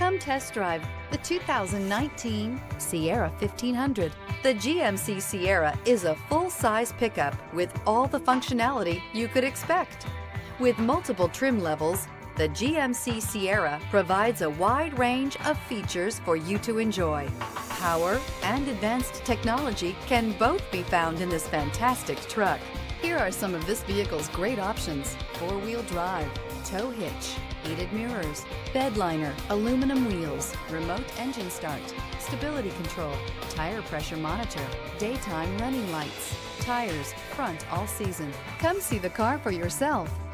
Come test drive the 2019 Sierra 1500. The GMC Sierra is a full-size pickup with all the functionality you could expect. With multiple trim levels, the GMC Sierra provides a wide range of features for you to enjoy. Power and advanced technology can both be found in this fantastic truck. Here are some of this vehicle's great options: four-wheel drive, tow hitch, heated mirrors, bed liner, aluminum wheels, remote engine start, stability control, tire pressure monitor, daytime running lights, tires, front all season. Come see the car for yourself.